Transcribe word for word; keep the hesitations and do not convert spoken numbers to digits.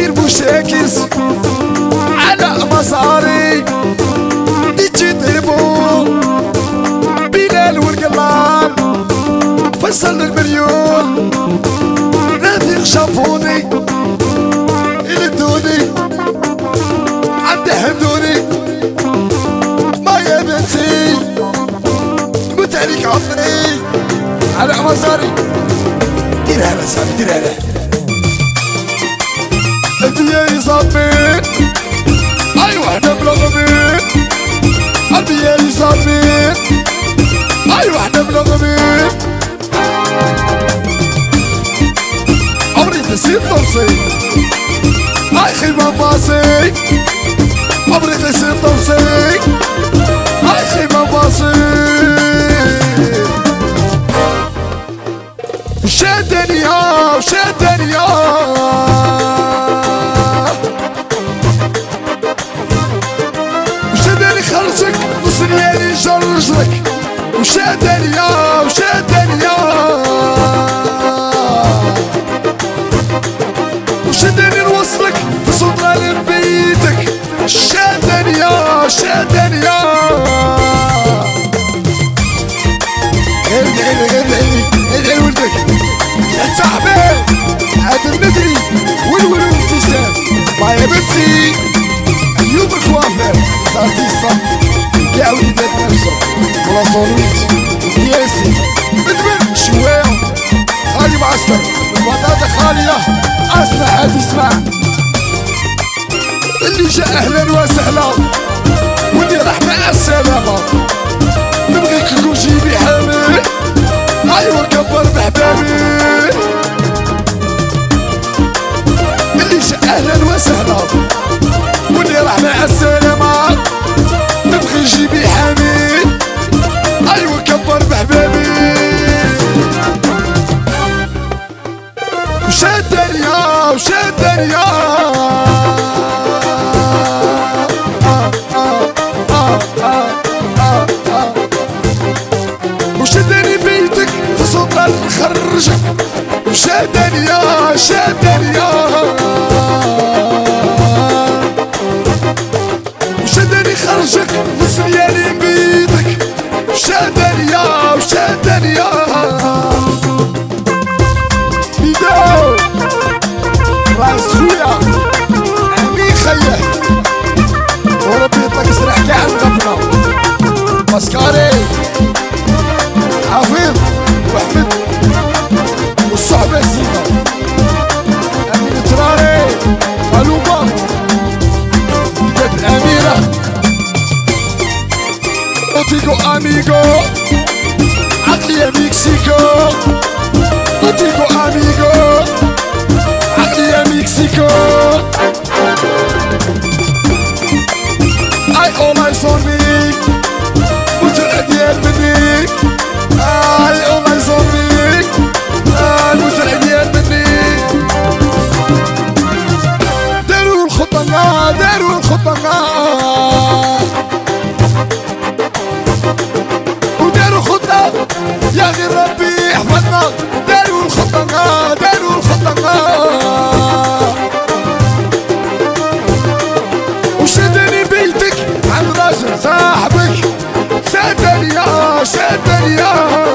كتير مشاكس على مصاري نجي طيبو بلال والقلال فصل المليون نادي شافوني يلدوني عندي حمدوني ما يا بنتي قلت عليك عمري على مصاري ديرها لا صاحبي ديرها لا يا صاحبي ايوه احنا بلغمين قلبي يا صاحبي ايوه احنا بلغمين عمري تسيب طمسي اخي ما باصي عمري تسيب طمسي اخي ما باصي شدني ها وشدني وشادني يا وشادني يا وشادني نوصلك بصدرة لبيتك شادني يا شادني يا ادعي ادعي ادعي ادعي لولدك يا صاحبي عاد الندري والولد الابتسام ما يا بنتي ايوب الكوافير صارتي صح يا وليدات نفسه ولا صوريت وكياسي مدمر شوام خالي معسكر البطاطا خالية أسمع عاد يسمع اللي جاء أهلا وسهلا واللي راح مع السلامة نبغيك تكون جيبي حامل أيوا كبر بحبابي اللي جاء أهلا وسهلا واللي راح مع السلامة نبغي جيبي حميد ايوا كبر بحبابي وشادني ها وشادني وشادني بيتك في صوتها نخرجك وشادني ها شادني خرجك وسريالي بيدك وشادني يا وشادني يا بيدو راسويا عمي خيه وربي يطلق سرح كاع عندنا مسكاري حفيظ واحمد والصحبه سينا امين تراري قلوبه بدات الاميره Otigo amigo, atli e Mexico. Otigo amigo, atli e Mexico. I owe my son me, unter dir bin ich. I owe my son me, unter dir bin ich. Deru الخطنا, deru الخطنا. يا غير ربي يحفظنا داروا الخطنا داروا الخطنا وشدني بيتك عن راجل صاحبك شدني يا شدني يا